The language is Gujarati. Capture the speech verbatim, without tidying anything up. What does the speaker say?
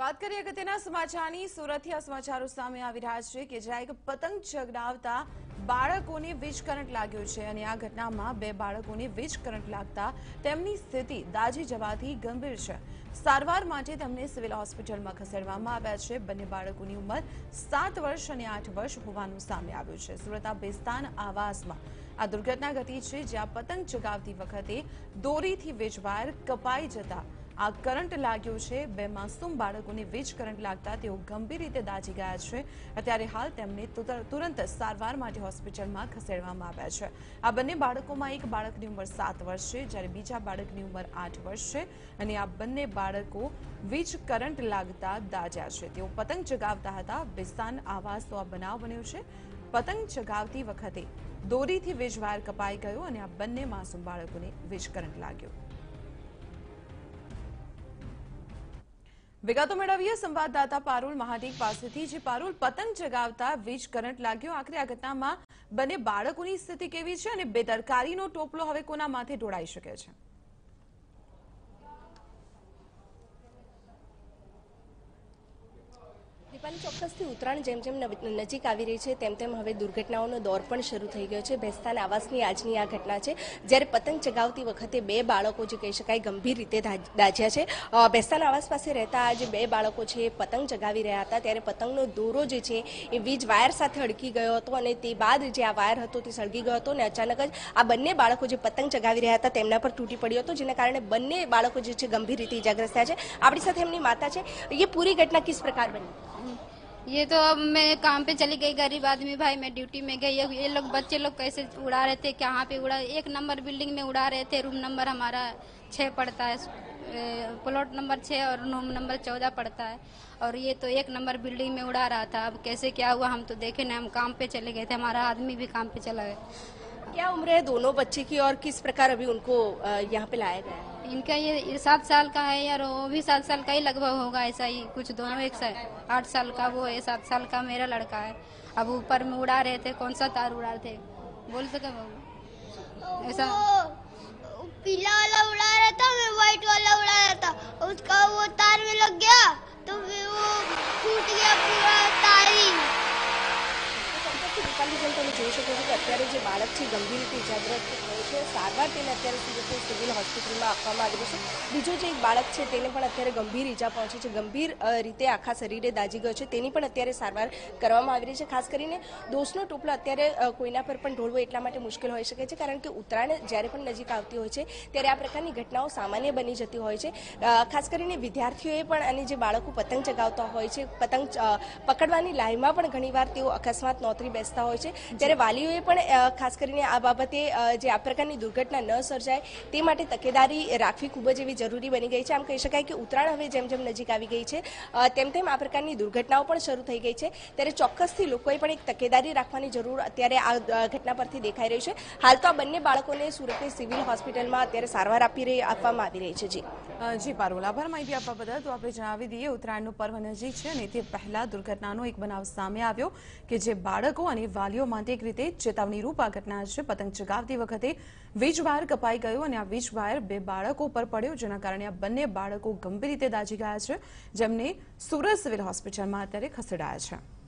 વાત કરીએ અગત્યના સમાચારની. સુરતથી આ સમાચારો સામે આવી રહ્યા છે કે જ્યાં એક પતંગ ચગડાવતા બાળકોને વીજ કરંટ લાગ્યો છે અને આ ઘટનામાં બે બાળકોને વીજ કરંટ લાગતા તેમની સ્થિતિ દાઝી જવાથી ગંભીર છે. સારવાર માટે તેમને સિવિલ હોસ્પિટલમાં ખસેડવામાં આવ્યા છે. બંને બાળકોની ઉંમર સાત વર્ષ અને આઠ વર્ષ હોવાનું સામે આવ્યું છે. સુરતના બેસ્તાન આવાસમાં આ દુર્ઘટના ઘટી છે જ્યાં પતંગ ચગાવતી વખતે દોરીથી વીજ વાયર કપાઈ જતા આ કરંટ લાગ્યો છે. બે માસૂમ બાળકોને વીજ કરંટ લાગતા તેઓ ગંભીર રીતે દાઝી ગયા છે. અત્યારે હાલ તેમને તુરંત સારવાર માટે હોસ્પિટલમાં ખસેડવામાં આવ્યા છે. આ બંને બાળકોમાં એક બાળકની ઉંમર સાત વર્ષ છે જ્યારે બીજા બાળકની ઉંમર આઠ વર્ષ છે અને આ બંને બાળકો વીજ કરંટ લાગતા દાઝ્યા છે. તેઓ પતંગ ચગાવતા હતા. બેસ્તાન આવાસનો આ બનાવ બન્યો છે. પતંગ ચગાવતી વખતે દોરીથી વીજવાયર કપાઈ ગયો અને આ બંને માસૂમ બાળકોને વીજ કરંટ લાગ્યો. विगतो मेळवीए संवाददाता पारुल महाडिक पासेथी। जे पारुल, पतंग चगावता वीज करंट लाग्यो, आखरे आ घटनामां बने बाळकोनी स्थिति केवी छे अने बेदरकारीनो टोपलो हवे कोना माथे ढोळाई शके छे? ચોક્કસથી ઉત્તરાયણ જેમ જેમ નજીક આવી રહી છે તેમ તેમ હવે દુર્ઘટનાઓનો દોર પણ શરૂ થઈ ગયો છે. બેસ્તાન આવાસની આજની આ ઘટના છે જ્યારે પતંગ ચગાવતી વખતે બે બાળકો જે કહી શકાય ગંભીર રીતે દાઝ્યા છે. બેસ્તાન આવાસ પાસે રહેતા આ જે બે બાળકો છે એ પતંગ ચગાવી રહ્યા હતા ત્યારે પતંગનો દોરો જે છે એ વીજ વાયર સાથે અડકી ગયો હતો અને તે બાદ જે આ વાયર હતો તે સળગી ગયો હતો અને અચાનક જ આ બંને બાળકો જે પતંગ ચગાવી રહ્યા હતા તેમના પર તૂટી પડ્યો હતો, જેના કારણે બંને બાળકો જે છે ગંભીર રીતે ઇજાગ્રસ્ત થયા છે. આપણી સાથે એમની માતા છે. એ પૂરી ઘટના કિસ પ્રકાર બની? ये तो अब मैं काम पे चली गई, गरीब आदमी भाई, मैं ड्यूटी में गई. ये लोग बच्चे लोग कैसे उड़ा रहे थे, कहाँ पे उड़ा, एक नंबर बिल्डिंग में उड़ा रहे थे. रूम नंबर हमारा छः पड़ता है, प्लॉट नंबर छः और रूम नंबर चौदह पड़ता है और ये तो एक नंबर बिल्डिंग में उड़ा रहा था. अब कैसे क्या हुआ हम तो देखे ना, हम काम पे चले गए थे, हमारा आदमी भी काम पे चला गया. क्या उम्र है दोनों बच्चे की और किस प्रकार अभी उनको यहाँ पे लाया गया है? इनका ये सात साल का है यार, वो भी सात साल का ही लगभग होगा, ऐसा ही कुछ दोनों एक साथ. आठ साल का वो है, सात साल का मेरा लड़का है. अब ऊपर में उड़ा रहे थे, कौन सा तार उड़ा रहे थे बोल सके बाबू? ऐसा पीला वाला उड़ा रहा था, मैं व्हाइट वाला उड़ा रहा था, उसका वो तार में लग गया तो फिर वो फूट गया पूरा तार ही. અત્યારે જે બાળક છે ગંભીર રીતે ઇજાગ્રસ્ત થયો છે, સારવાર તેને અત્યારે સુરત સિવિલ હોસ્પિટલમાં આપવામાં આવી છે. બીજો જે એક બાળક છે તેને પણ અત્યારે ગંભીર ઈજા પહોંચી છે, ગંભીર રીતે આખા શરીરે દાઝી ગયો છે, તેની પણ અત્યારે સારવાર કરવામાં આવી રહી છે. ખાસ કરીને દોષનો ટોપલો અત્યારે કોઈના પર પણ ઢોળવો એટલા માટે મુશ્કેલ હોઈ શકે છે કારણ કે ઉત્તરાયણ જ્યારે પણ નજીક આવતી હોય છે ત્યારે આ પ્રકારની ઘટનાઓ સામાન્ય બની જતી હોય છે. ખાસ કરીને વિદ્યાર્થીઓએ પણ અને જે બાળકો પતંગ ચગાવતા હોય છે, પતંગ પકડવાની લાઈનમાં પણ ઘણીવાર તેઓ અકસ્માત નોતરી બેસતા હોય છે ત્યારે વાલીઓએ પણ ખાસ કરીને આ બાબતે જે આ પ્રકારની દુર્ઘટના ન સર્જાય તે માટે તકેદારી રાખવી ખૂબ જ એવી જરૂરી બની ગઈ છે. આમ કહી શકાય કે ઉત્તરાયણ હવે જેમ જેમ નજીક આવી ગઈ છે તેમ તેમ આ પ્રકારની દુર્ઘટનાઓ પણ શરૂ થઈ ગઈ છે ત્યારે ચોક્કસથી લોકોએ પણ એક તકેદારી રાખવાની જરૂર અત્યારે આ ઘટના પરથી દેખાઈ રહી છે. હાલ તો આ બંને બાળકોને સુરતની સિવિલ હોસ્પિટલમાં અત્યારે સારવાર આપી રહી આપવામાં આવી રહી છે. જી જી પારુલ, આભાર માહિતી આપવા બદલ. તો આપણે જણાવી દઈએ ઉત્તરાયણનું પર્વ નજીક છે અને તે પહેલા દુર્ઘટનાનો એક બનાવ સામે આવ્યો કે જે બાળકો અને વાલીઓ માટે એક રીતે ચેતવણી રૂપ આ ઘટના છે. પતંગ ચગાવતી વખતે વીજ વાયર કપાઈ ગયો અને આ વીજ વાયર બે બાળકો પર પડ્યો, જેના કારણે આ બંને બાળકો ગંભીર રીતે દાઝી ગયા છે, જેમને સુરત સિવિલ હોસ્પિટલમાં અત્યારે ખસેડાયા છે.